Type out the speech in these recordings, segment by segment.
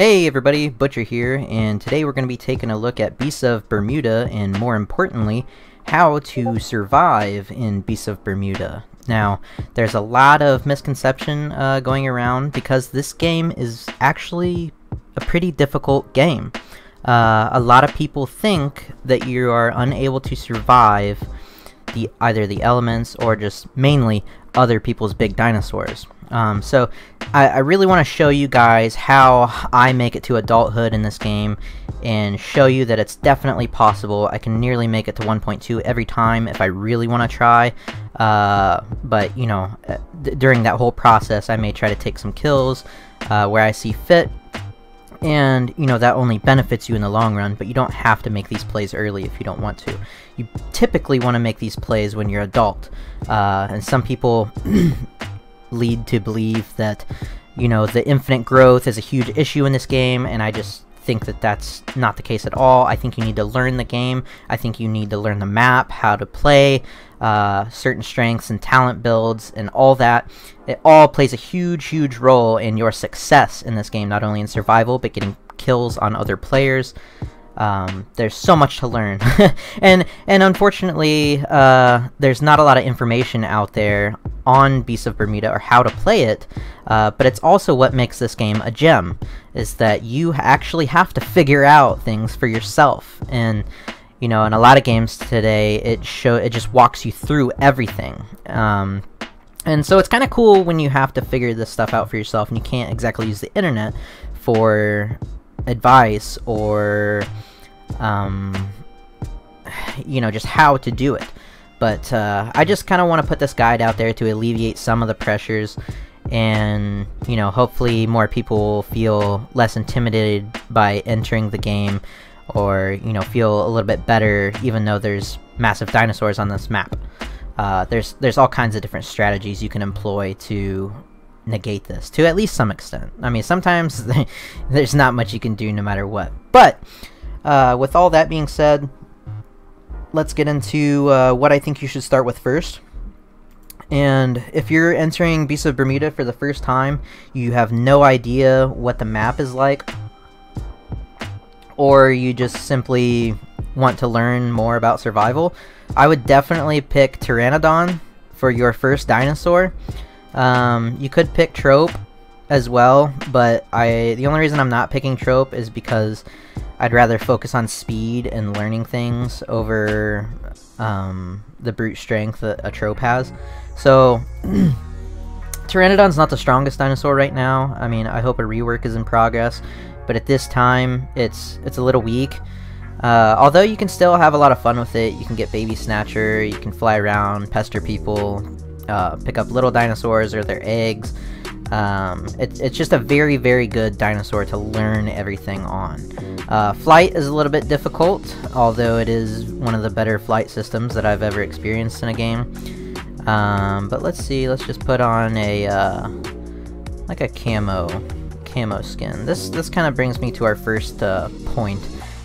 Hey everybody, Butcher here, and today we're going to be taking a look at Beasts of Bermuda, and more importantly, how to survive in Beasts of Bermuda. Now, there's a lot of misconception going around because this game is actually a pretty difficult game. A lot of people think that you are unable to survive either the elements or just mainly other people's big dinosaurs. So I really want to show you guys how I make it to adulthood in this game and show you that it's definitely possible. I can nearly make it to 1.2 every time if I really want to try, but you know, during that whole process I may try to take some kills where I see fit, and you know, that only benefits you in the long run, but you don't have to make these plays early if you don't want to. You typically want to make these plays when you're adult, and some people lead to believe that, you know, the infinite growth is a huge issue in this game, and I just think that that's not the case at all. I think you need to learn the game. I think you need to learn the map, how to play, certain strengths and talent builds and all that. It all plays a huge, huge role in your success in this game, not only in survival, but getting kills on other players. There's so much to learn, and unfortunately, there's not a lot of information out there on Beasts of Bermuda or how to play it, but it's also what makes this game a gem, is that you actually have to figure out things for yourself, and you know, in a lot of games today, it just walks you through everything, and so it's kind of cool when you have to figure this stuff out for yourself, and you can't exactly use the internet for advice or you know, just how to do it. But I just kind of want to put this guide out there to alleviate some of the pressures, and you know, hopefully more people feel less intimidated by entering the game, or you know, feel a little bit better even though there's massive dinosaurs on this map. There's all kinds of different strategies you can employ to negate this, to at least some extent. I mean, sometimes there's not much you can do no matter what, but with all that being said, let's get into what I think you should start with first. And if you're entering Beasts of Bermuda for the first time, you have no idea what the map is like, or you just simply want to learn more about survival, I would definitely pick Pteranodon for your first dinosaur. You could pick Trope as well, but the only reason I'm not picking Trope is because I'd rather focus on speed and learning things over the brute strength that a Trope has. So Pteranodon's not the strongest dinosaur right now. I mean, I hope a rework is in progress, but at this time it's a little weak. Although you can still have a lot of fun with it. You can get Baby Snatcher, you can fly around, pester people, pick up little dinosaurs or their eggs. It's just a very, very good dinosaur to learn everything on. Flight is a little bit difficult, although it is one of the better flight systems that I've ever experienced in a game. But let's see, let's just put on a, like a camo skin. This kind of brings me to our first point,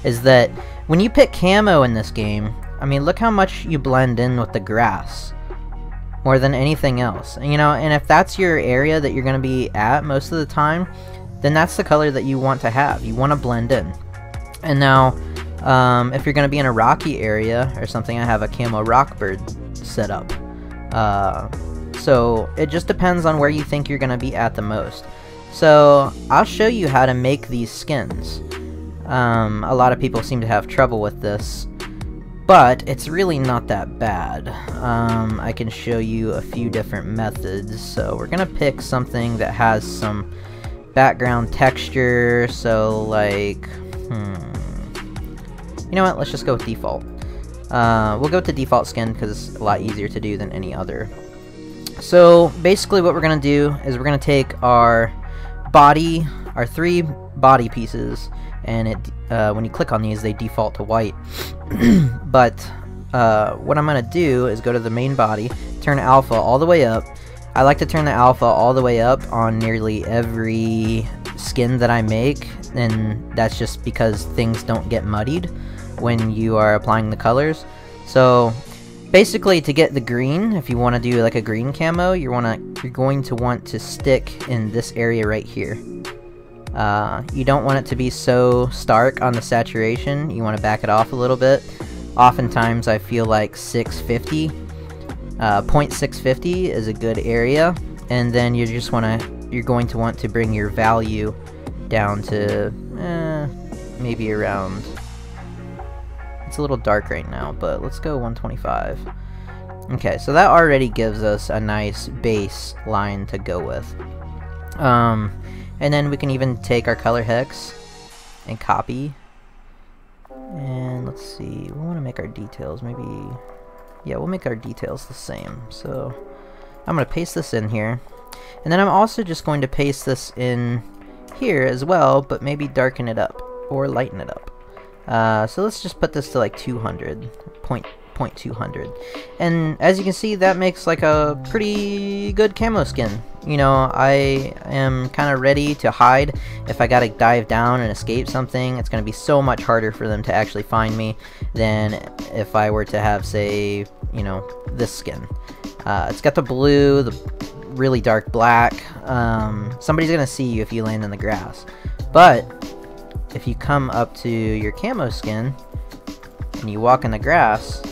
is that when you pick camo in this game, I mean, look how much you blend in with the grass. More than anything else, you know, and if that's your area that you're going to be at most of the time, then that's the color that you want to have. You want to blend in. And now, if you're going to be in a rocky area or something, I have a camo rock bird set up. So it just depends on where you think you're going to be at the most. So I'll show you how to make these skins. A lot of people seem to have trouble with this, but it's really not that bad. I can show you a few different methods. So we're gonna pick something that has some background texture. So like, you know what, let's just go with default. We'll go to default skin because it's a lot easier to do than any other. So basically what we're gonna do is we're gonna take our body, our three body pieces, and when you click on these, they default to white. But what I'm gonna do is go to the main body, turn alpha all the way up. I like to turn the alpha all the way up on nearly every skin that I make, and that's just because things don't get muddied when you are applying the colors. So basically, to get the green, if you want to do like a green camo, you're going to want to stick in this area right here. You don't want it to be so stark on the saturation. You want to back it off a little bit. Oftentimes I feel like 650, 0.650 is a good area, and then you just want to, you're going to want to bring your value down to maybe around, it's a little dark right now, but let's go 125. Okay, so that already gives us a nice base line to go with. And then we can even take our color hex and copy. And let's see, we want to make our details maybe, yeah, we'll make our details the same. So I'm going to paste this in here. And then I'm also just going to paste this in here as well, but maybe darken it up or lighten it up. So let's just put this to like 200, 0.200. And as you can see, that makes like a pretty good camo skin. You know, I am kind of ready to hide. If I gotta dive down and escape something, it's gonna be so much harder for them to actually find me than if I were to have, say, you know, this skin. It's got the blue, the really dark black. Somebody's gonna see you if you land in the grass. But if you come up to your camo skin and you walk in the grass,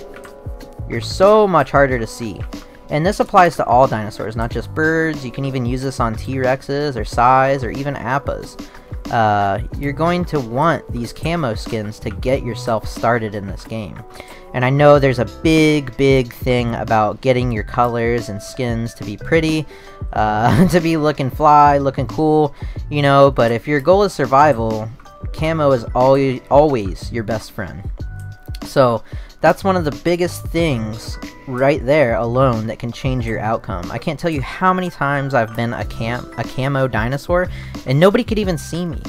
you're so much harder to see. And this applies to all dinosaurs, not just birds. You can even use this on T-Rexes or Sais or even Appas. You're going to want these camo skins to get yourself started in this game. And I know there's a big thing about getting your colors and skins to be pretty, to be looking fly, looking cool, you know, but if your goal is survival, camo is always your best friend. So that's one of the biggest things right there alone that can change your outcome. I can't tell you how many times I've been a camo dinosaur and nobody could even see me.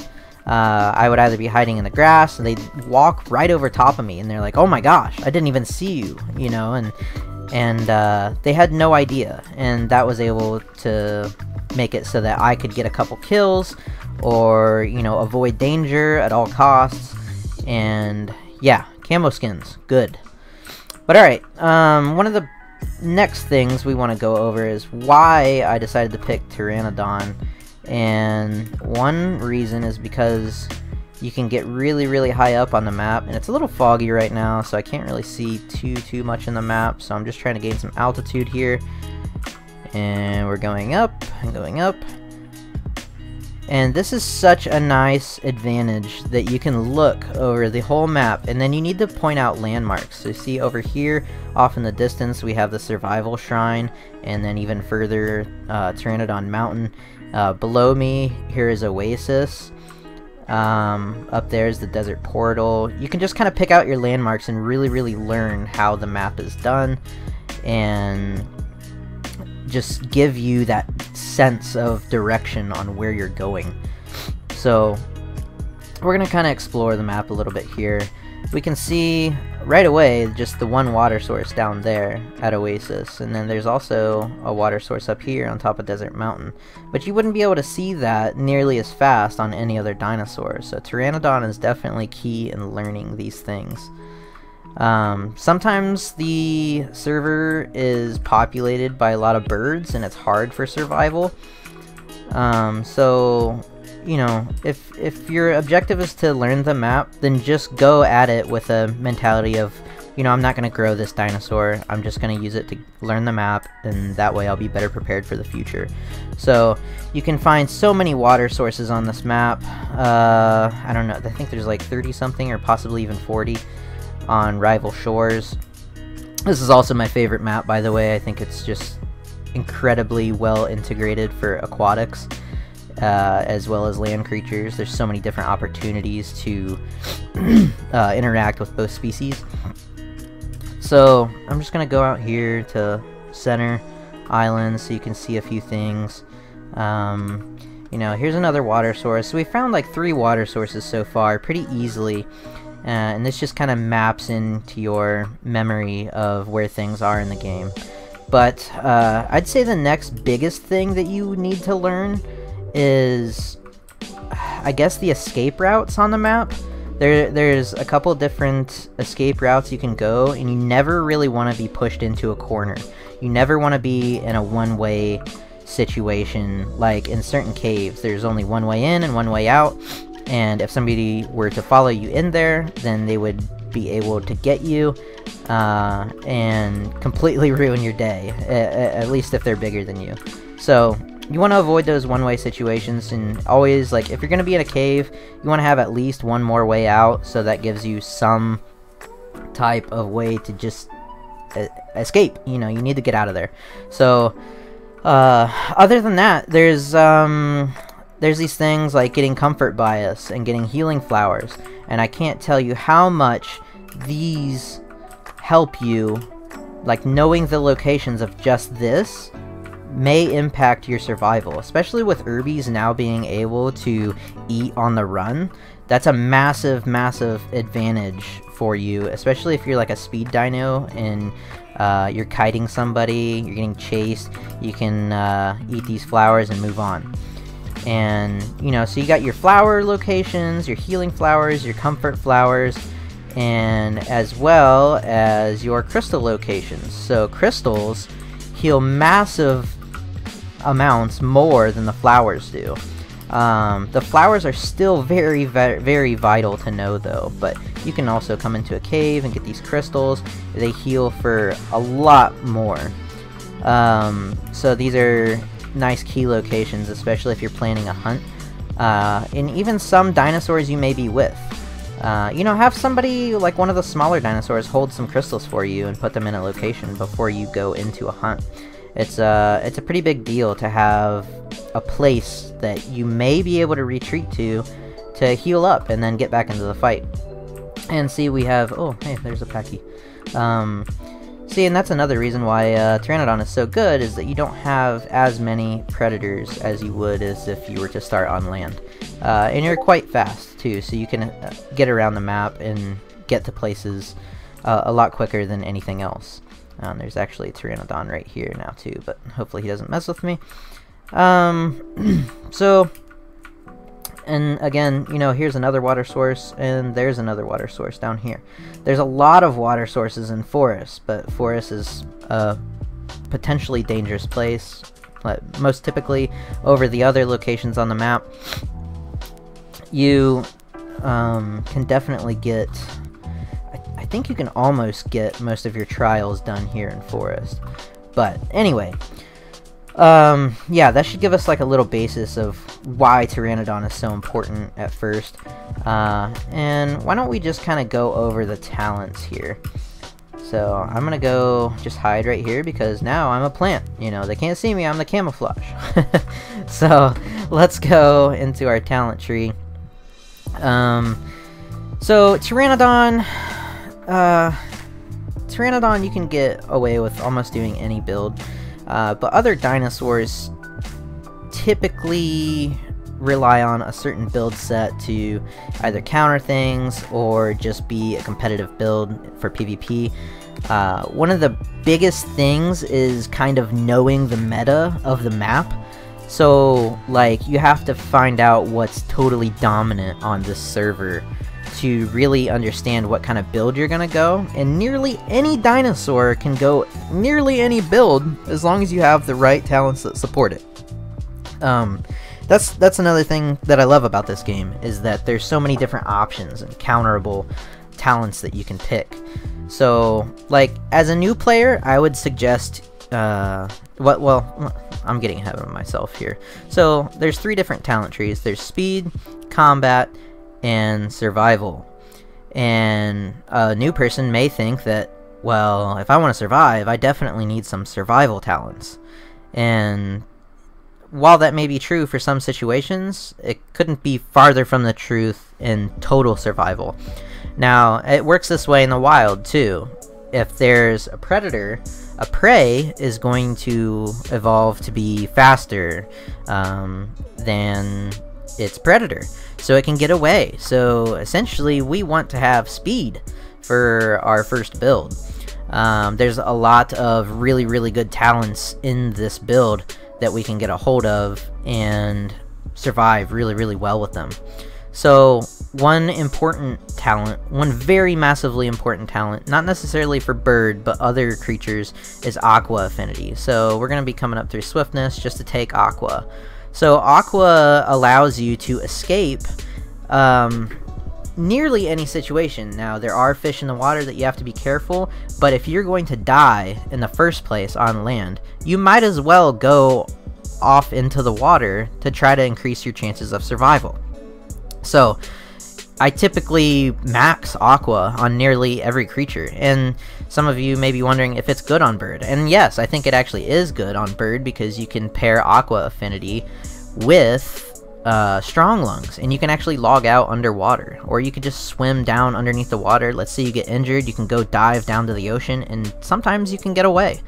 I would either be hiding in the grass and they'd walk right over top of me and they're like, oh my gosh, I didn't even see you, you know, and they had no idea. And that was able to make it so that I could get a couple kills or, you know, avoid danger at all costs. And yeah, camo skins, good. But alright, one of the next things we want to go over is why I decided to pick Pteranodon. And one reason is because you can get really high up on the map, and it's a little foggy right now, so I can't really see too much in the map, so I'm just trying to gain some altitude here. And we're going up and going up. And this is such a nice advantage that you can look over the whole map, and then you need to point out landmarks. So you see over here, off in the distance, we have the Survival Shrine, and then even further, Pteranodon Mountain. Below me, here is Oasis. Up there is the Desert Portal. You can just kind of pick out your landmarks and really learn how the map is done, and just give you that sense of direction on where you're going. So we're gonna kind of explore the map a little bit here. We can see right away just the one water source down there at Oasis, and then there's also a water source up here on top of Desert Mountain, but you wouldn't be able to see that nearly as fast on any other dinosaur. So Pteranodon is definitely key in learning these things. Sometimes the server is populated by a lot of birds and it's hard for survival. So, you know, if your objective is to learn the map, then just go at it with a mentality of, you know, I'm not going to grow this dinosaur. I'm just going to use it to learn the map, and that way I'll be better prepared for the future. So you can find so many water sources on this map. I don't know, I think there's like 30 something or possibly even 40. On Rival Shores. This is also my favorite map, by the way. I think it's just incredibly well integrated for aquatics, as well as land creatures. There's so many different opportunities to interact with both species. So I'm just gonna go out here to Center Islands so you can see a few things. You know, here's another water source. So we found like 3 water sources so far pretty easily. And this just kind of maps into your memory of where things are in the game. But I'd say the next biggest thing that you need to learn is, I guess, the escape routes on the map. There's a couple different escape routes you can go, and you never really want to be pushed into a corner. You never want to be in a one-way situation. Like in certain caves, there's only one way in and one way out, and if somebody were to follow you in there, then they would be able to get you and completely ruin your day, at least if they're bigger than you. So you want to avoid those one-way situations, and always, like, if you're going to be in a cave, you want to have at least one more way out, so that gives you some type of way to just escape. You know, you need to get out of there. So other than that, there's these things like getting comfort bias and getting healing flowers, and I can't tell you how much these help you. Like, knowing the locations of just this may impact your survival, especially with herbies now being able to eat on the run. That's a massive advantage for you, especially if you're like a speed dino and you're kiting somebody, you're getting chased, you can eat these flowers and move on. And, you know, so you got your flower locations, your healing flowers, your comfort flowers, and as well as your crystal locations. So crystals heal massive amounts more than the flowers do. The flowers are still very vital to know, though, but you can also come into a cave and get these crystals. They heal for a lot more. So these are nice key locations, especially if you're planning a hunt. And even some dinosaurs you may be with. You know, have somebody, like one of the smaller dinosaurs, hold some crystals for you and put them in a location before you go into a hunt. It's a pretty big deal to have a place that you may be able to retreat to heal up and then get back into the fight. And see, we have, oh, hey, there's a Packy. See, and that's another reason why Pteranodon is so good, is that you don't have as many predators as you would as if you were to start on land. And you're quite fast, too, so you can get around the map and get to places a lot quicker than anything else. There's actually a Pteranodon right here now, too, but hopefully he doesn't mess with me. So, and again, you know, here's another water source, and there's another water source down here. There's a lot of water sources in forests, but forest is a potentially dangerous place, most typically over the other locations on the map. You can definitely get, I think you can almost get most of your trials done here in forest. But anyway, yeah, that should give us like a little basis of why Pteranodon is so important at first. And why don't we just kind of go over the talents here. So I'm going to go just hide right here, because now I'm a plant. You know, they can't see me, I'm the camouflage. So let's go into our talent tree. So Pteranodon, you can get away with almost doing any build. But other dinosaurs typically rely on a certain build set to either counter things or just be a competitive build for PvP. One of the biggest things is kind of knowing the meta of the map. So, like, you have to find out what's totally dominant on this server to really understand what kind of build you're gonna go. And nearly any dinosaur can go nearly any build as long as you have the right talents that support it. That's another thing that I love about this game, is that there's so many different options and counterable talents that you can pick. So, like, as a new player, I would suggest well, I'm getting ahead of myself here. So there's three different talent trees. There's speed, combat, and survival. And a new person may think that, well, if I want to survive, I definitely need some survival talents. And while that may be true for some situations, it couldn't be farther from the truth in total survival. Now, it works this way in the wild too. If there's a predator, a prey is going to evolve to be faster than its predator, so it can get away. So essentially, we want to have speed for our first build. There's a lot of really good talents in this build that we can get a hold of and survive really well with them. So one important talent, one very massively important talent, not necessarily for bird, but other creatures, is aqua affinity. So we're going to be coming up through swiftness just to take aqua. So aqua allows you to escape nearly any situation. Now there are fish in the water that you have to be careful, but if you're going to die in the first place on land, you might as well go off into the water to try to increase your chances of survival. So I typically max aqua on nearly every creature, and some of you may be wondering if it's good on bird, and yes, I think it actually is good on bird because you can pair aqua affinity with strong lungs, and you can actually log out underwater, or you could just swim down underneath the water. Let's say you get injured, you can go dive down to the ocean, and sometimes you can get away.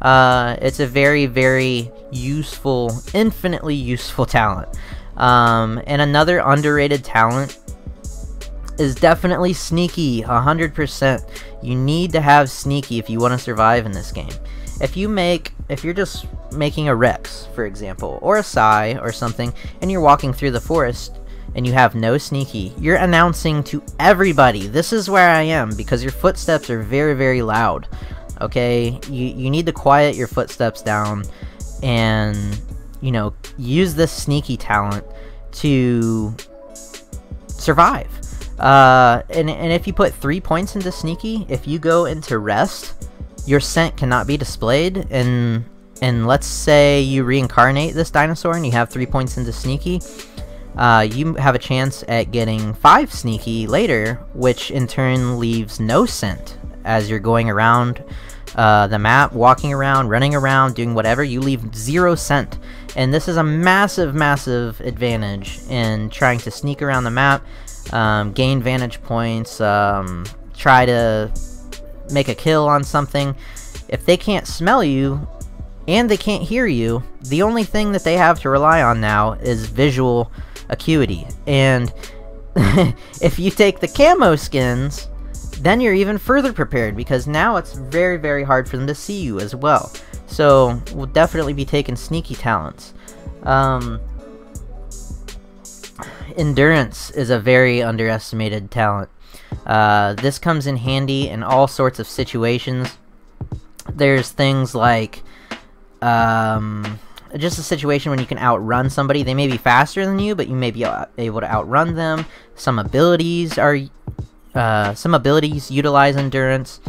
It's a very, very useful, infinitely useful talent. And another underrated talent is definitely sneaky, 100%. You need to have sneaky if you want to survive in this game. If you're just making a Rex, for example, or a Sai or something, and you're walking through the forest and you have no sneaky, you're announcing to everybody, "This is where I am," because your footsteps are very, very loud. Okay, you need to quiet your footsteps down, and you know, use this sneaky talent to survive. And if you put 3 points into sneaky, if you go into rest, your scent cannot be displayed, and let's say you reincarnate this dinosaur and you have 3 points into sneaky, you have a chance at getting 5 sneaky later, which in turn leaves no scent as you're going around the map, walking around, running around, doing whatever. You leave 0 scent, and this is a massive, massive advantage in trying to sneak around the map, gain vantage points, try to make a kill on something. If they can't smell you and they can't hear you, the only thing that they have to rely on now is visual acuity, and if you take the camo skins, then you're even further prepared, because now it's very, very hard for them to see you as well. So we'll definitely be taking sneaky talents. Endurance is a very underestimated talent. This comes in handy in all sorts of situations. There's things like just a situation when you can outrun somebody. They may be faster than you, but you may be able to outrun them. Some abilities are utilize endurance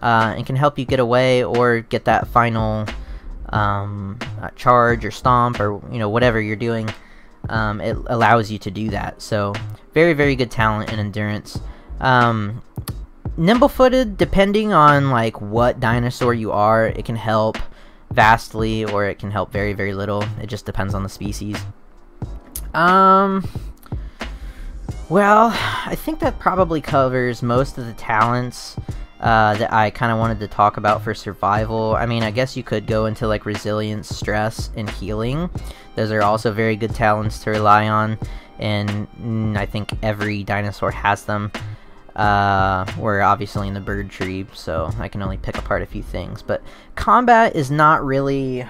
and can help you get away or get that final charge or stomp, or you know, whatever you're doing. It allows you to do that. So very, very good talent in endurance. Nimble-footed, depending on like what dinosaur you are, it can help vastly or it can help very, very little. It just depends on the species. Well, I think that probably covers most of the talents that I kind of wanted to talk about for survival. I mean, I guess you could go into like resilience, stress, and healing. Those are also very good talents to rely on, and I think every dinosaur has them. We're obviously in the bird tree, so I can only pick apart a few things, but combat is not really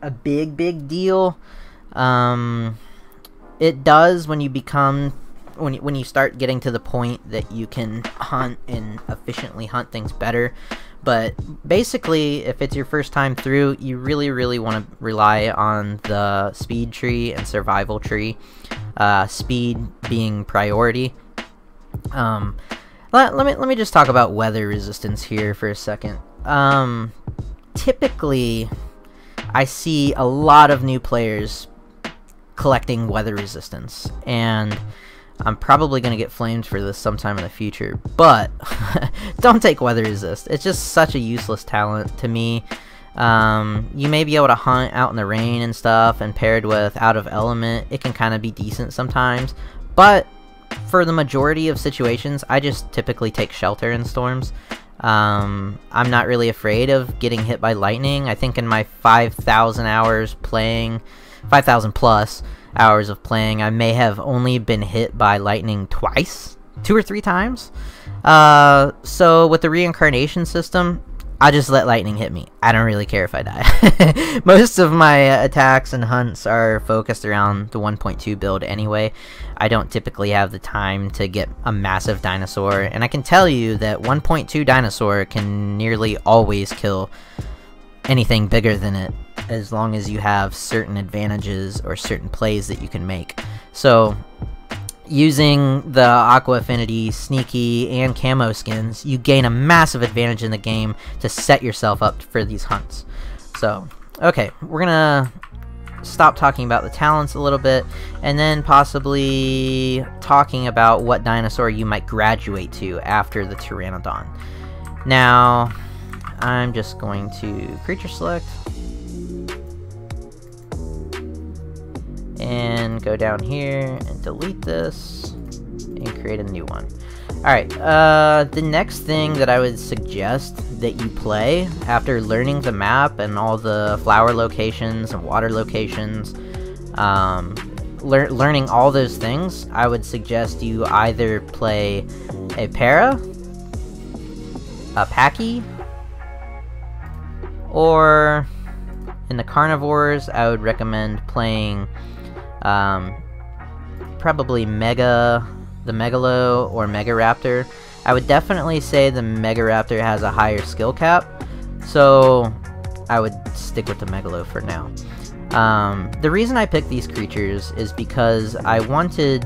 a big deal. It does when you become when you start getting to the point that you can hunt and efficiently hunt things better, but basically if it's your first time through, you really want to rely on the speed tree and survival tree, speed being priority. Let me just talk about weather resistance here for a second. Typically I see a lot of new players collecting weather resistance, and I'm probably gonna get flamed for this sometime in the future, but don't take weather resist. It's just such a useless talent to me. You may be able to hunt out in the rain and stuff, and paired with out of element, it can kind of be decent sometimes, but for the majority of situations, I just typically take shelter in storms. I'm not really afraid of getting hit by lightning. I think in my 5,000 hours playing, 5,000 plus hours of playing, I may have only been hit by lightning twice, 2 or 3 times. So with the reincarnation system, I'll just let lightning hit me. I don't really care if I die. Most of my attacks and hunts are focused around the 1.2 build anyway. I don't typically have the time to get a massive dinosaur, and I can tell you that 1.2 dinosaur can nearly always kill anything bigger than it, as long as you have certain advantages or certain plays that you can make. So using the Aqua Affinity, Sneaky, and Camo skins, you gain a massive advantage in the game to set yourself up for these hunts. So, okay, we're gonna stop talking about the talents a little bit, and then possibly talking about what dinosaur you might graduate to after the Pteranodon. Now, I'm just going to creature select, and go down here and delete this and create a new one. Alright, the next thing that I would suggest that you play after learning the map and all the flower locations and water locations, learning all those things, I would suggest you either play a Para, a Packy, or in the carnivores I would recommend playing probably the Megalo or Megaraptor. I would definitely say the Megaraptor has a higher skill cap, so I would stick with the Megalo for now. The reason I picked these creatures is because I want you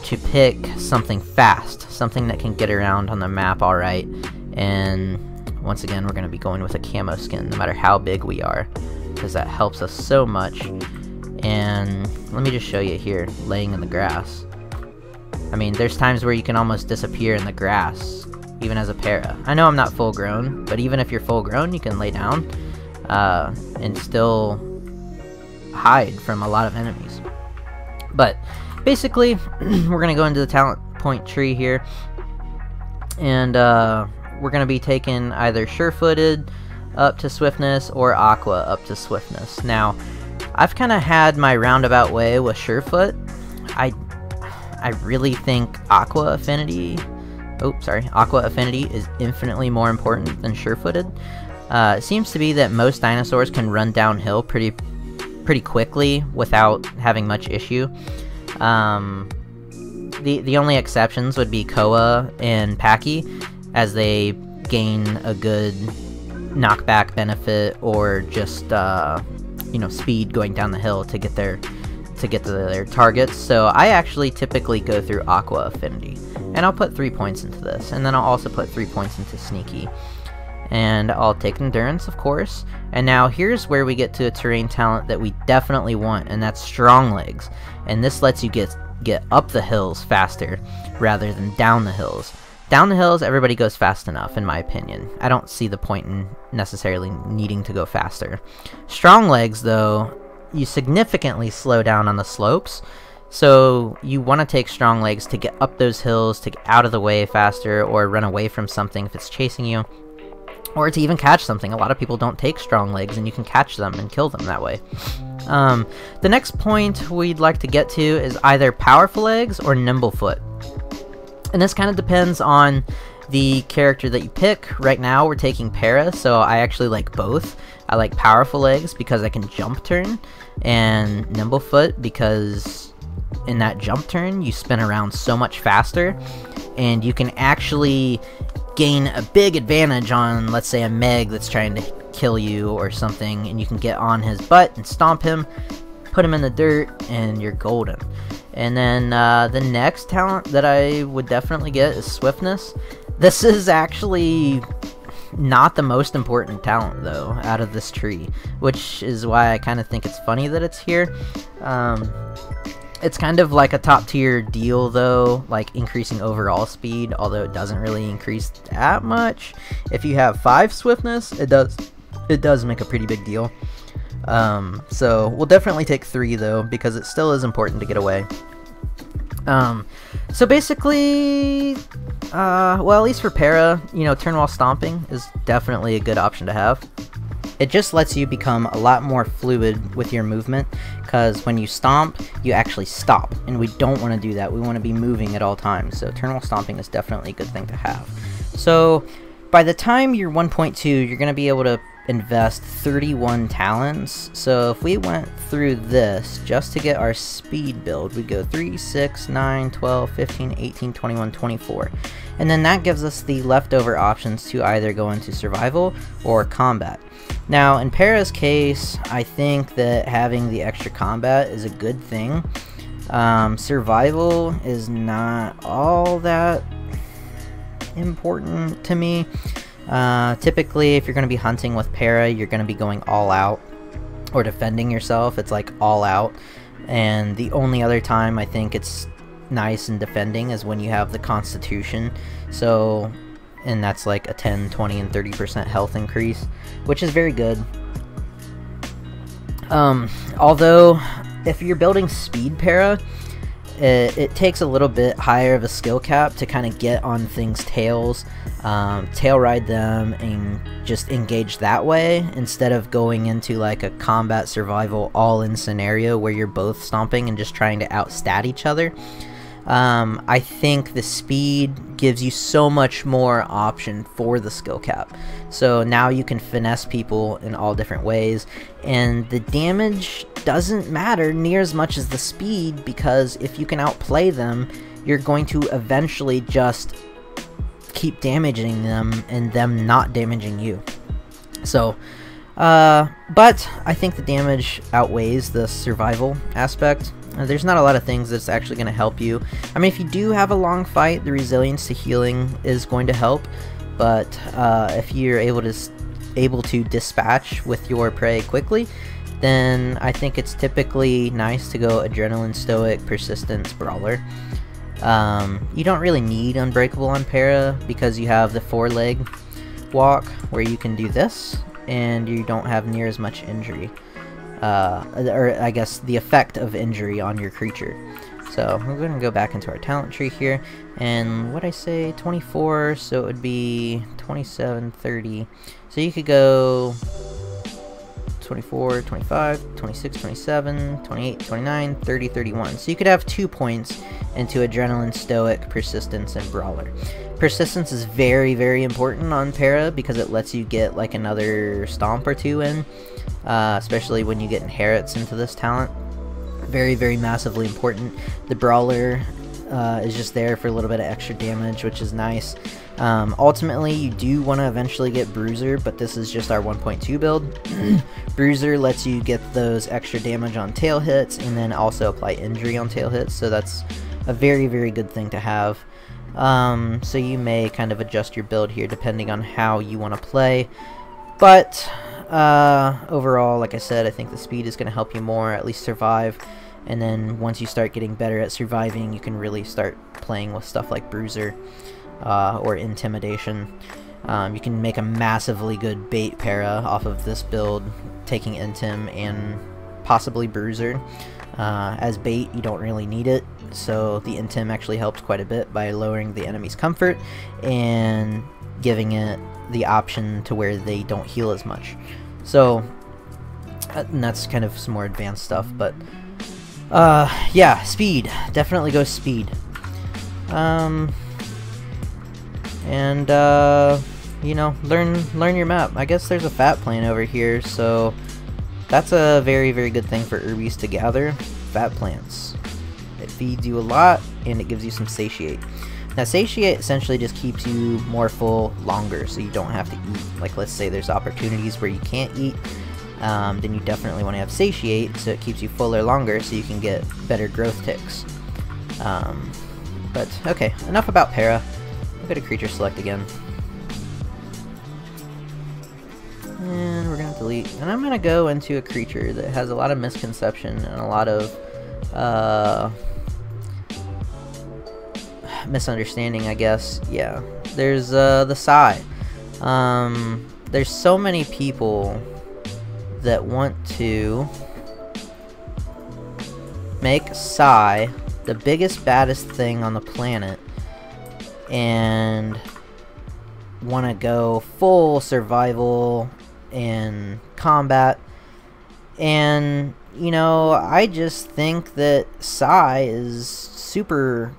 to pick something fast, something that can get around on the map alright, and once again we're going to be going with a camo skin no matter how big we are, because that helps us so much. And let me just show you here, laying in the grass. I mean, there's times where you can almost disappear in the grass, even as a Para. I know I'm not full grown, but even if you're full grown, you can lay down and still hide from a lot of enemies. But basically, we're going to go into the talent point tree here, and we're going to be taking either Sure-Footed up to Swiftness or Aqua up to Swiftness. Now, I've kind of had my roundabout way with Surefoot. I really think Aqua Affinity is infinitely more important than Surefooted. It seems to be that most dinosaurs can run downhill pretty quickly without having much issue. The only exceptions would be Koa and Packy, as they gain a good knockback benefit or just you know, speed going down the hill to get to their targets. So I actually typically go through Aqua Affinity, and I'll put 3 points into this, and then I'll also put 3 points into Sneaky, and I'll take Endurance, of course. And now here's where we get to a terrain talent that we definitely want, and that's Strong Legs, and this lets you get up the hills faster rather than down the hills. Down the hills, everybody goes fast enough, in my opinion. I don't see the point in necessarily needing to go faster. Strong Legs, though, you significantly slow down on the slopes, so you want to take Strong Legs to get up those hills, to get out of the way faster, or run away from something if it's chasing you, or to even catch something. A lot of people don't take Strong Legs, and you can catch them and kill them that way. The next point we'd like to get to is either Powerful Legs or Nimble Foot. And this kind of depends on the character that you pick. Right now we're taking Para, so I actually like both. I like Powerful Legs because I can jump turn, and Nimble Foot because in that jump turn you spin around so much faster, and you can actually gain a big advantage on, let's say, a Meg that's trying to kill you or something, and you can get on his butt and stomp him, put him in the dirt, and you're golden. And then the next talent that I would definitely get is Swiftness. This is actually not the most important talent, though, out of this tree, which is why I kind of think it's funny that it's here. It's kind of like a top tier deal, though, like increasing overall speed, although it doesn't really increase that much. If you have 5 Swiftness, it does make a pretty big deal. So we'll definitely take 3, though, because it still is important to get away. So basically, well, at least for Para, you know, turn while stomping is definitely a good option to have. It just lets you become a lot more fluid with your movement, because when you stomp, you actually stop, and we don't want to do that. We want to be moving at all times, so turn while stomping is definitely a good thing to have. So by the time you're 1.2, you're going to be able to invest 31 talents. So if we went through this just to get our speed build, we'd go 3, 6, 9, 12, 15, 18, 21, 24. And then that gives us the leftover options to either go into survival or combat. Now in Para's case, I think that having the extra combat is a good thing. Survival is not all that important to me. Typically, if you're going to be hunting with Para, you're going to be going all out, or defending yourself, it's like all out. And the only other time I think it's nice in defending is when you have the Constitution. So, and that's like a 10, 20, and 30% health increase, which is very good. Although, if you're building speed Para, it takes a little bit higher of a skill cap to kind of get on things' tails, tail ride them, and just engage that way, instead of going into like a combat survival all-in scenario where you're both stomping and just trying to outstat each other. I think the speed gives you so much more option for the skill cap. So now you can finesse people in all different ways, and the damage doesn't matter near as much as the speed, because if you can outplay them, you're going to eventually just keep damaging them and them not damaging you. So, but I think the damage outweighs the survival aspect. There's not a lot of things that's actually going to help you. I mean, if you do have a long fight, the resilience to healing is going to help, but if you're able to dispatch with your prey quickly, then I think it's typically nice to go Adrenaline, Stoic, Persistence, Brawler. You don't really need Unbreakable on Para because you have the four-leg walk where you can do this, and you don't have near as much injury. Or I guess the effect of injury on your creature. So we're going to go back into our talent tree here, and what I say, 24, so it would be 27, 30. So you could go 24, 25, 26, 27, 28, 29, 30, 31. So you could have 2 points into Adrenaline, Stoic, Persistence, and Brawler. Persistence is very, very important on Para because it lets you get like another stomp or two in, especially when you get inherits into this talent. Very, very massively important. The Brawler is just there for a little bit of extra damage, which is nice. Ultimately, you do want to eventually get Bruiser, but this is just our 1.2 build. Bruiser lets you get those extra damage on tail hits and then also apply injury on tail hits, so that's a very, very good thing to have. So you may kind of adjust your build here depending on how you want to play, but overall, like I said, I think the speed is going to help you more, at least survive. And then once you start getting better at surviving, you can really start playing with stuff like Bruiser or Intimidation. You can make a massively good bait Para off of this build, taking Intim and possibly Bruiser. As bait, you don't really need it, so the Intim actually helps quite a bit by lowering the enemy's comfort and giving it the option to where they don't heal as much. So, and that's kind of some more advanced stuff, but yeah, speed. Definitely go speed. You know, learn your map. I guess there's a fat plant over here, so that's a very, very good thing for herbies to gather. Fat plants. It feeds you a lot, and it gives you some satiate. Now, satiate essentially just keeps you more full longer, so you don't have to eat. Like, let's say there's opportunities where you can't eat, then you definitely want to have satiate, so it keeps you fuller longer, so you can get better growth ticks. But, okay, enough about Para. We'll go to creature select again. And we're going to delete. And I'm going to go into a creature that has a lot of misconception and a lot of misunderstanding, I guess. Yeah. There's the Sai. There's so many people that want to make Sai the biggest, baddest thing on the planet and want to go full survival and combat, and you know, I just think that Sai is super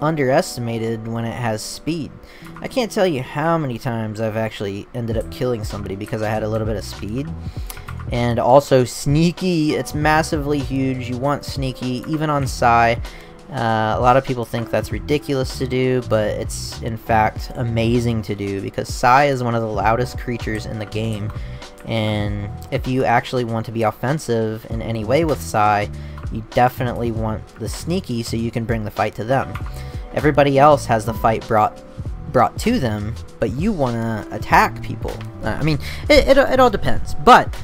underestimated when it has speed. I can't tell you how many times I've actually ended up killing somebody because I had a little bit of speed. And also sneaky, it's massively huge. You want sneaky, even on Sai. A lot of people think that's ridiculous to do, but it's in fact amazing to do because Sai is one of the loudest creatures in the game. And if you actually want to be offensive in any way with Sai, you definitely want the sneaky so you can bring the fight to them. Everybody else has the fight brought to them, but you want to attack people. I mean, it all depends, but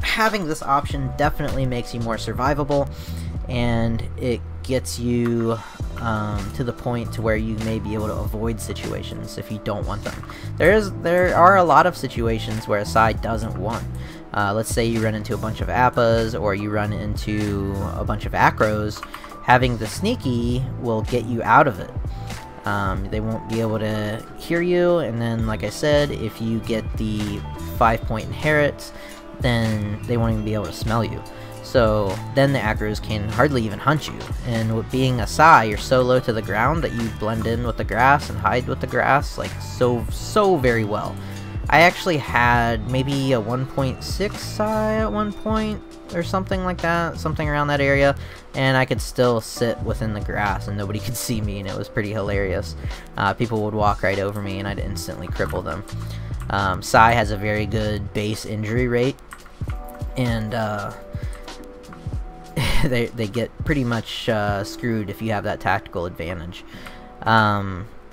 having this option definitely makes you more survivable, and it gets you to the point to where you may be able to avoid situations if you don't want them. There are a lot of situations where a side doesn't want. Let's say you run into a bunch of Appas or you run into a bunch of acros. Having the sneaky will get you out of it. They won't be able to hear you, and then like I said, if you get the 5-point inherit, then they won't even be able to smell you. So then the acros can hardly even hunt you, and with being a Sai, you're so low to the ground that you blend in with the grass and hide with the grass like so very well. I actually had maybe a 1.6 Sai at one point or something like that, something around that area, and I could still sit within the grass and nobody could see me, and it was pretty hilarious. People would walk right over me and I'd instantly cripple them. Sai has a very good base injury rate, and they get pretty much screwed if you have that tactical advantage.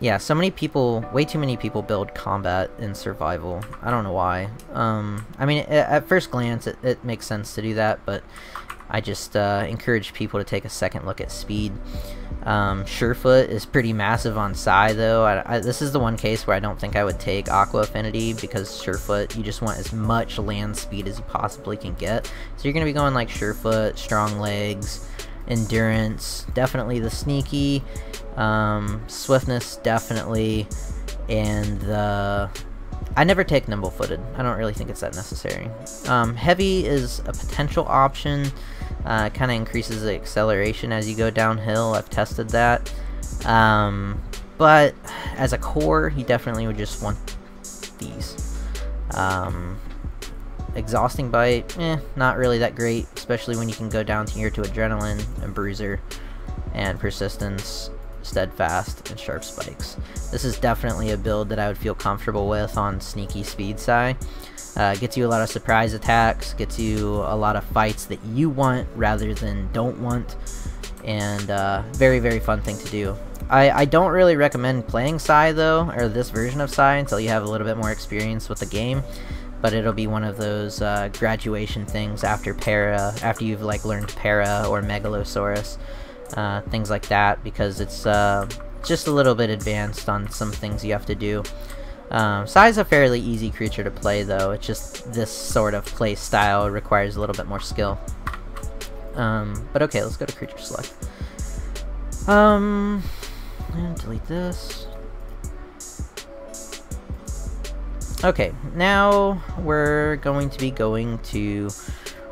Yeah, so many people, way too many people build combat in survival. I don't know why. I mean, at first glance, it makes sense to do that, but I just encourage people to take a second look at speed. Surefoot is pretty massive on Sai, though. This is the one case where I don't think I would take Aqua Affinity, because Surefoot, you just want as much land speed as you possibly can get. So you're going to be going like Surefoot, Strong Legs, Endurance, definitely the Sneaky, Swiftness, definitely, and the... I never take nimble-footed. I don't really think it's that necessary. Heavy is a potential option. It kind of increases the acceleration as you go downhill. I've tested that. But as a core, you definitely would just want these. Exhausting Bite, not really that great, especially when you can go down here to Adrenaline and Bruiser and Persistence, Steadfast, and Sharp Spikes. This is definitely a build that I would feel comfortable with on Sneaky Speed Sai. Gets you a lot of surprise attacks, gets you a lot of fights that you want rather than don't want, and very, very fun thing to do. I don't really recommend playing Sai though, or this version of Sai, until you have a little bit more experience with the game, but it'll be one of those graduation things after Para, after you've like learned Para or Megalosaurus. Things like that, because it's just a little bit advanced on some things you have to do. Sai's a fairly easy creature to play though, it's just this sort of play style requires a little bit more skill. But okay, let's go to creature select. And delete this. Okay, now we're going to be going to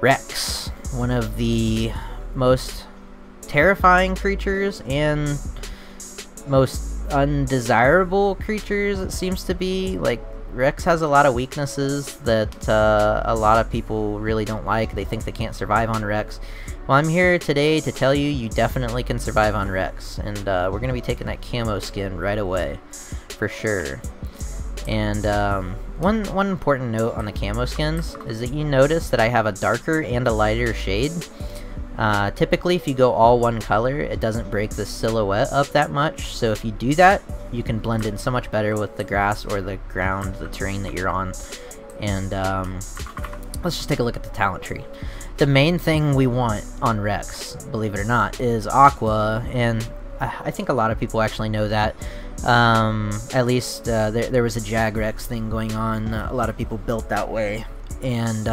Rex, one of the most terrifying creatures and most undesirable creatures, it seems to be. Like, Rex has a lot of weaknesses that a lot of people really don't like. They think they can't survive on Rex. Well, I'm here today to tell you, you definitely can survive on Rex, and we're gonna be taking that camo skin right away for sure. And one important note on the camo skins is that you notice that I have a darker and a lighter shade. Typically, if you go all one color, it doesn't break the silhouette up that much, so if you do that, you can blend in so much better with the grass or the ground, the terrain that you're on. And let's just take a look at the talent tree. The main thing we want on Rex, believe it or not, is Aqua, and I think a lot of people actually know that. At least there was a Jag Rex thing going on, a lot of people built that way. And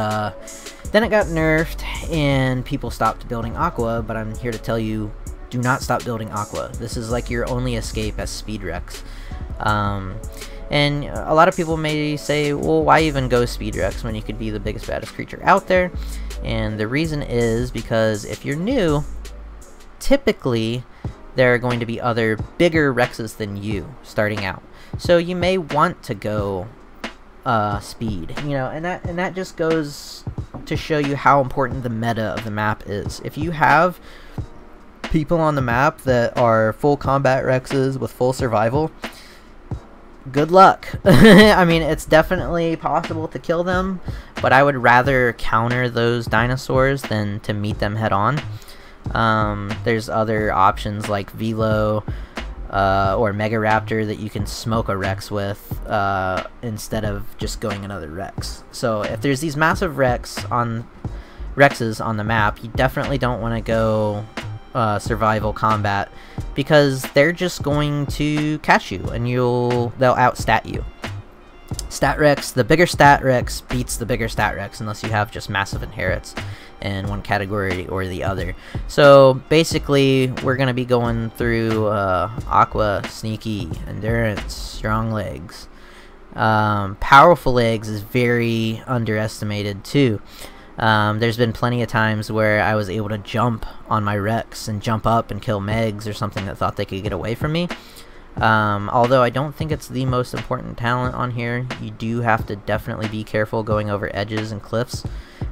then it got nerfed and people stopped building Aqua, but I'm here to tell you, do not stop building Aqua. This is like your only escape as Speed Rex. And a lot of people may say, well, why even go Speed Rex when you could be the biggest, baddest creature out there? And the reason is because if you're new, typically there are going to be other bigger Rexes than you starting out. So you may want to go speed, you know, and that just goes to show you how important the meta of the map is. If you have people on the map that are full combat Rexes with full survival, good luck. I mean, it's definitely possible to kill them, but I would rather counter those dinosaurs than to meet them head on. There's other options like Velo or Megaraptor that you can smoke a Rex with instead of just going another Rex. So if there's these massive Rexes on the map, you definitely don't want to go survival combat, because they're just going to catch you and they'll outstat you. Stat Rex, the bigger Stat Rex beats the bigger Stat Rex, unless you have just massive inherits in one category or the other. So basically we're gonna be going through Aqua, Sneaky, Endurance, Strong Legs. Powerful Legs is very underestimated too. There's been plenty of times where I was able to jump on my Rex and jump up and kill Megs or something that thought they could get away from me. Although I don't think it's the most important talent on here. You do have to definitely be careful going over edges and cliffs.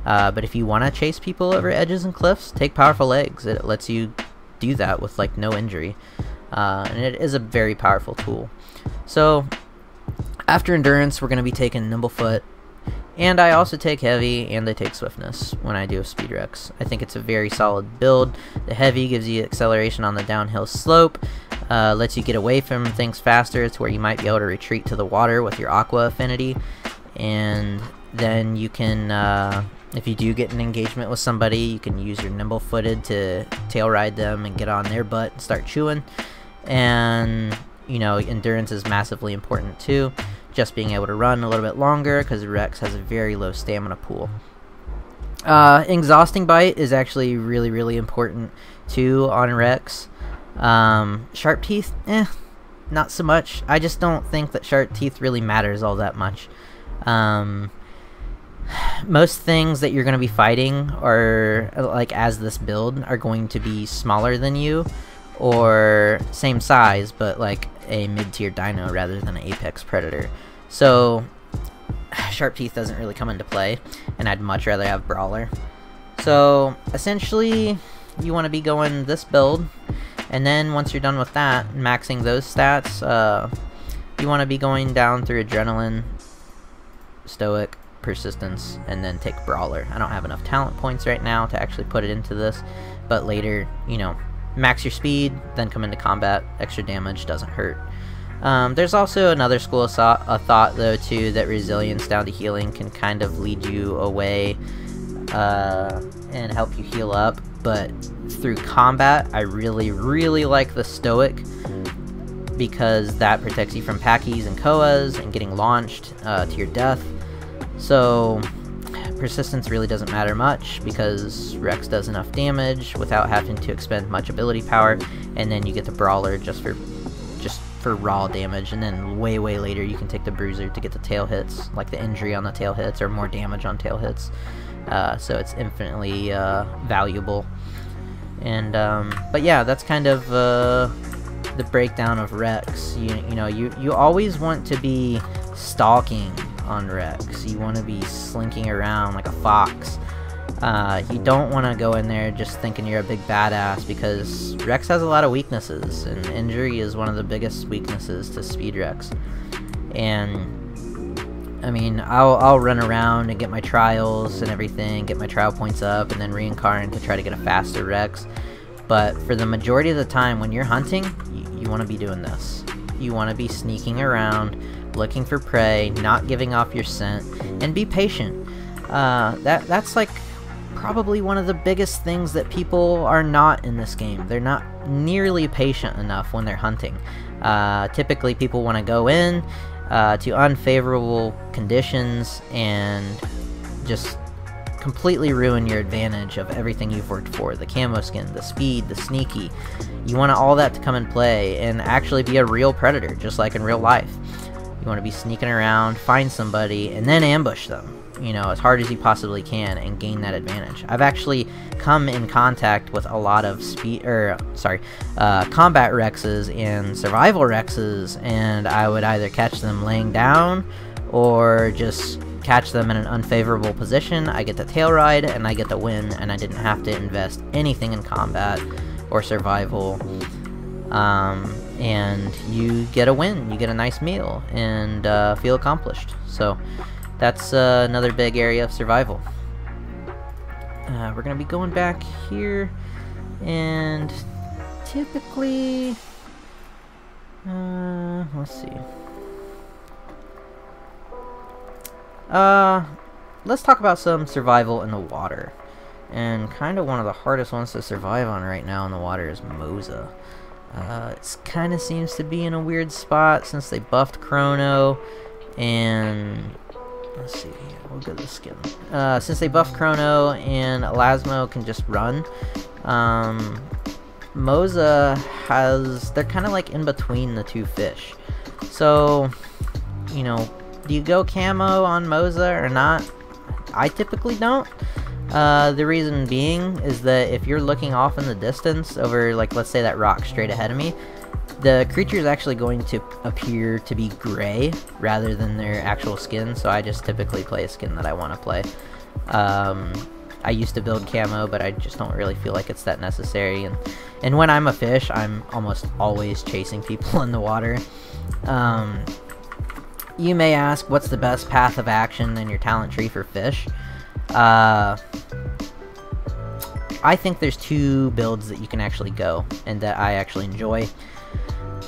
But if you want to chase people over edges and cliffs, take Powerful Legs. It lets you do that with like no injury. And it is a very powerful tool. So after Endurance, we're going to be taking Nimblefoot. And I also take Heavy, and I take Swiftness when I do a Speed Rex. I think it's a very solid build. The Heavy gives you acceleration on the downhill slope, lets you get away from things faster to where you might be able to retreat to the water with your Aqua affinity. And then you can, if you do get an engagement with somebody, you can use your Nimble-footed to tail ride them and get on their butt and start chewing. And, you know, Endurance is massively important too. Just being able to run a little bit longer, because Rex has a very low stamina pool. Exhausting Bite is actually really, really important too on Rex. Sharp Teeth, not so much. I just don't think that Sharp Teeth really matters all that much. Most things that you're going to be fighting are, like as this build, are going to be smaller than you, or same size, but like a mid-tier dino rather than an apex predator. So Sharp Teeth doesn't really come into play, and I'd much rather have Brawler. So essentially you want to be going this build, and then once you're done with that, maxing those stats, you want to be going down through Adrenaline, Stoic, Persistence, and then take Brawler. I don't have enough talent points right now to actually put it into this, but later, you know, max your speed, then come into combat. Extra damage doesn't hurt. There's also another school of thought, though, too, that resilience down to healing can kind of lead you away and help you heal up. But through combat, I really, really like the Stoic, because that protects you from Packies and Koas and getting launched to your death. So Persistence really doesn't matter much, because Rex does enough damage without having to expend much ability power, and then you get the Brawler just for raw damage, and then way later you can take the Bruiser to get the tail hits, like the injury on the tail hits or more damage on tail hits. So it's infinitely valuable. And but yeah, that's kind of the breakdown of Rex. You always want to be stalking on Rex. You want to be slinking around like a fox. You don't want to go in there just thinking you're a big badass, because Rex has a lot of weaknesses, and injury is one of the biggest weaknesses to Speed Rex. And I mean, I'll run around and get my trials and everything, get my trial points up, and then reincarn to try to get a faster Rex. But for the majority of the time when you're hunting, you want to be doing this. You want to be sneaking around, looking for prey, not giving off your scent, and be patient. That's like probably one of the biggest things that people are not in this game. They're not nearly patient enough when they're hunting. Typically people want to go in to unfavorable conditions and just completely ruin your advantage of everything you've worked for. The camo skin, the speed, the sneaky. You want all that to come in play and actually be a real predator, just like in real life. You want to be sneaking around, find somebody, and then ambush them. you know, as hard as you possibly can and gain that advantage. I've actually come in contact with a lot of combat rexes and survival rexes, and I would either catch them laying down or just catch them in an unfavorable position. I get the tail ride and I get the win, and I didn't have to invest anything in combat or survival. And you get a win, you get a nice meal, and feel accomplished. So that's another big area of survival. We're gonna be going back here, and typically let's see, let's talk about some survival in the water. And kind of one of the hardest ones to survive on right now in the water is Mosa. It kind of seems to be in a weird spot since they buffed Chrono, and let's see, we'll go to the skin. Since they buffed Chrono and Elasmo can just run, Mosa has, they're kind of like in between the two fish. So, you know, do you go camo on Mosa or not? I typically don't. The reason being is that if you're looking off in the distance over, like, let's say that rock straight ahead of me, the creature is actually going to appear to be gray rather than their actual skin, so I just typically play a skin that I want to play. I used to build camo, but I just don't really feel like it's that necessary, and when I'm a fish, I'm almost always chasing people in the water. You may ask, what's the best path of action in your talent tree for fish? I think there's two builds that you can actually go, and that I actually enjoy.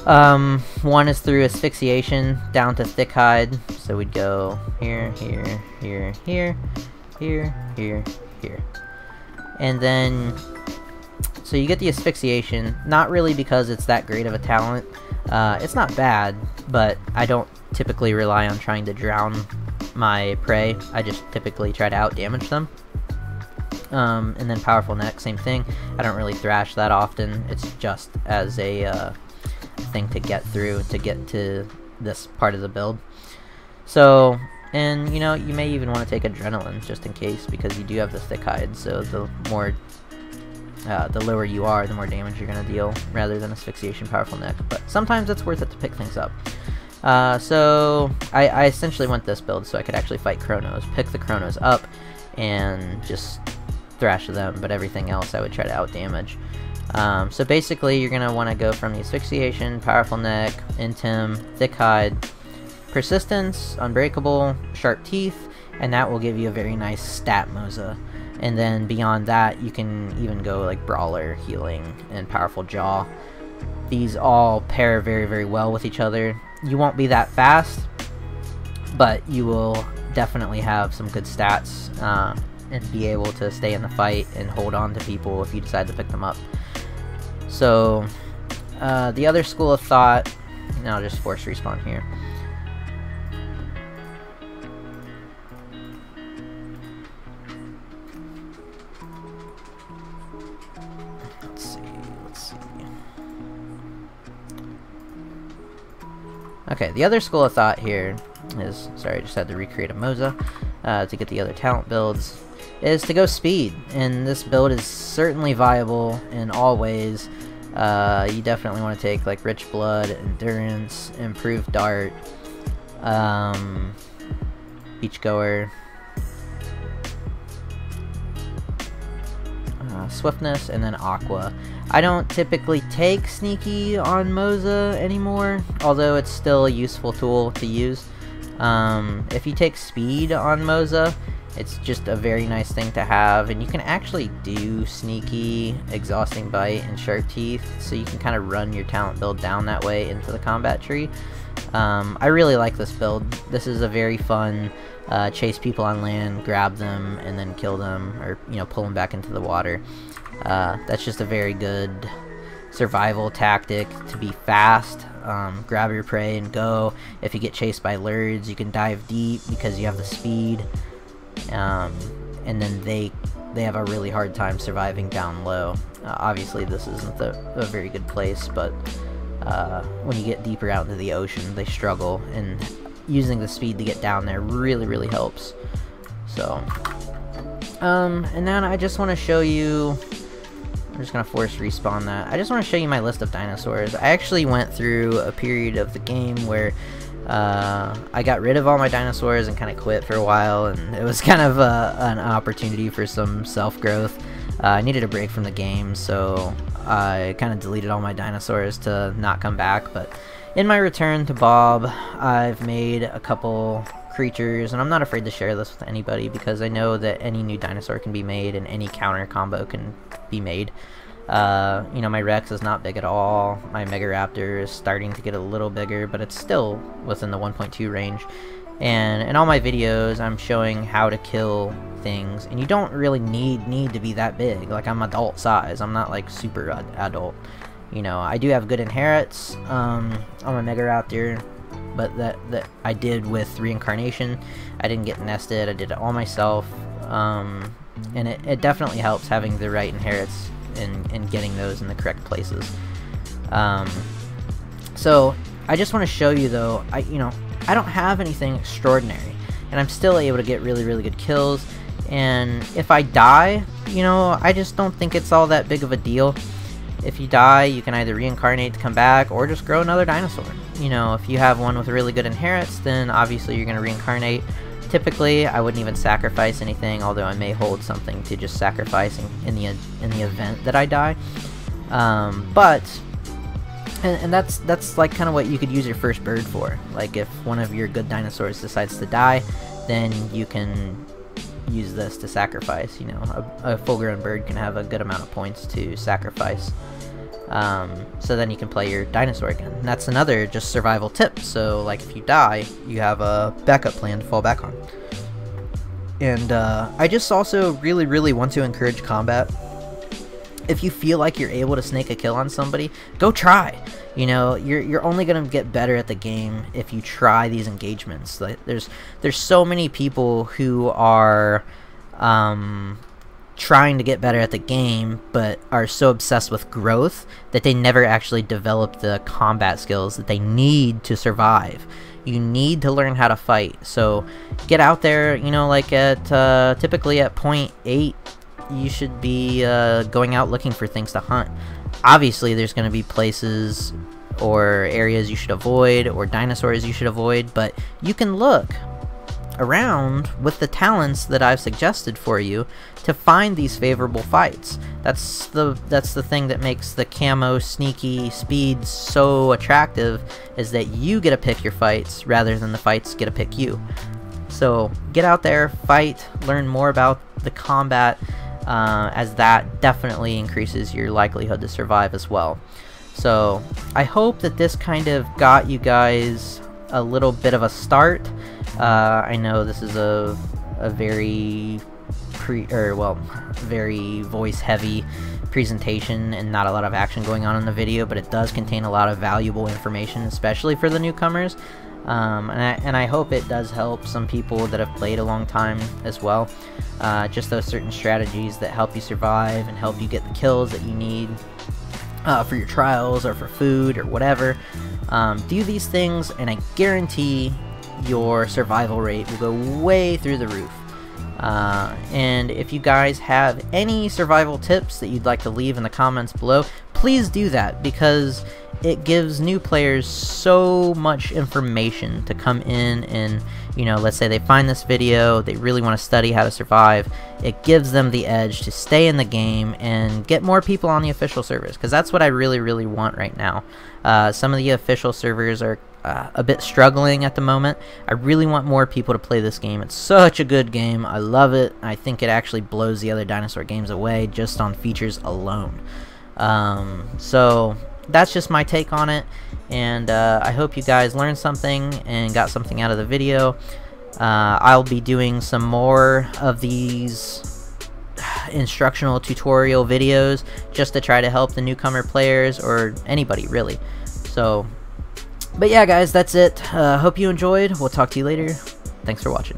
One is through asphyxiation down to thick hide, so we'd go here, here, here, here, here, here, here. And then, so you get the asphyxiation, not really because it's that great of a talent. It's not bad, but I don't typically rely on trying to drown my prey. I just typically try to out-damage them. And then powerful neck, same thing. I don't really thrash that often. It's just as a thing to get through, to get to this part of the build. So, and you know, you may even want to take adrenaline just in case, because you do have the thick hide, so the more the lower you are, the more damage you're going to deal, rather than asphyxiation, powerful neck. But sometimes it's worth it to pick things up. So I essentially want this build so I could actually fight Chronos, pick the Chronos up, and just thrash them, but everything else I would try to out-damage. So basically you're going to want to go from the asphyxiation, powerful neck, intim, thick hide, persistence, unbreakable, sharp teeth, and that will give you a very nice stat Mosa. And then beyond that, you can even go like brawler, healing, and powerful jaw. These all pair very, very well with each other. You won't be that fast, but you will definitely have some good stats and be able to stay in the fight and hold on to people if you decide to pick them up. So the other school of thought, and I'll just force respawn here. Okay, the other school of thought here is, sorry, I just had to recreate a Mosa to get the other talent builds, is to go speed, and this build is certainly viable in all ways. You definitely want to take like Rich Blood, Endurance, Improved Dart, Beachgoer, Swiftness, and then Aqua. I don't typically take Sneaky on Mosa anymore, although it's still a useful tool to use. If you take Speed on Mosa, it's just a very nice thing to have, and you can actually do Sneaky, Exhausting Bite, and Sharp Teeth, so you can kind of run your talent build down that way into the combat tree. I really like this build. This is a very fun chase people on land, grab them, and then kill them, or you know, pull them back into the water. That's just a very good survival tactic to be fast. Grab your prey and go. If you get chased by lurds, you can dive deep because you have the speed, and then they have a really hard time surviving down low. Obviously this isn't a very good place, but when you get deeper out into the ocean, they struggle, and using the speed to get down there really, really helps. So, and then I just want to show you, I'm just gonna force respawn that. I just want to show you my list of dinosaurs. I actually went through a period of the game where I got rid of all my dinosaurs and kind of quit for a while, and it was kind of an opportunity for some self-growth. I needed a break from the game, so I kind of deleted all my dinosaurs to not come back. But in my return to Bob, I've made a couple creatures, and I'm not afraid to share this with anybody because I know that any new dinosaur can be made and any counter combo can be made. You know, my Rex is not big at all. My Megaraptor is starting to get a little bigger, but it's still within the 1.2 range. And in all my videos, I'm showing how to kill things, and you don't really need to be that big. Like, I'm adult size. I'm not like super adult. You know, I do have good inherits on my Megaraptor, but that I did with reincarnation. I didn't get nested. I did it all myself, and it definitely helps having the right inherits and getting those in the correct places. So I just want to show you, though, I don't have anything extraordinary, and I'm still able to get really good kills. And if I die, you know, I just don't think it's all that big of a deal. If you die, you can either reincarnate to come back or just grow another dinosaur. You know, if you have one with really good inherits, then obviously you're going to reincarnate. Typically, I wouldn't even sacrifice anything, although I may hold something to just sacrifice in the event that I die. And that's like kind of what you could use your first bird for. Like, if one of your good dinosaurs decides to die, then you can use this to sacrifice. You know, a full-grown bird can have a good amount of points to sacrifice. So then you can play your dinosaur again. And that's another just survival tip. So, like, if you die, you have a backup plan to fall back on. And I just also really want to encourage combat. If you feel like you're able to snake a kill on somebody, go try. You know, you're only gonna get better at the game if you try these engagements. Like, there's so many people who are trying to get better at the game, but are so obsessed with growth that they never actually develop the combat skills that they need to survive. You need to learn how to fight. So get out there. You know, like at typically at 0.8, you should be going out looking for things to hunt. Obviously, there's going to be places or areas you should avoid or dinosaurs you should avoid, but you can look around with the talents that I've suggested for you to find these favorable fights. That's the thing that makes the camo sneaky speed so attractive, is that you get to pick your fights rather than the fights get to pick you. So get out there, fight, learn more about the combat, as that definitely increases your likelihood to survive as well. So I hope that this kind of got you guys a little bit of a start. I know this is a very very voice heavy presentation and not a lot of action going on in the video, but it does contain a lot of valuable information, especially for the newcomers. And I hope it does help some people that have played a long time as well. Just those certain strategies that help you survive and help you get the kills that you need for your trials or for food or whatever. Do these things, and I guarantee your survival rate will go way through the roof. And if you guys have any survival tips that you'd like to leave in the comments below, please do that, because it gives new players so much information to come in and, you know, let's say they find this video, they really want to study how to survive. It gives them the edge to stay in the game and get more people on the official servers, because that's what I really want right now. Some of the official servers are a bit struggling at the moment. I really want more people to play this game. It's such a good game. I love it. I think it actually blows the other dinosaur games away just on features alone. So that's just my take on it, and I hope you guys learned something and got something out of the video. I'll be doing some more of these instructional tutorial videos just to try to help the newcomer players or anybody really. So, but yeah guys, that's it. Hope you enjoyed. We'll talk to you later. Thanks for watching.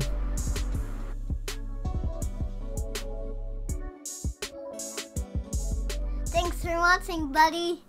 Thanks for watching, buddy.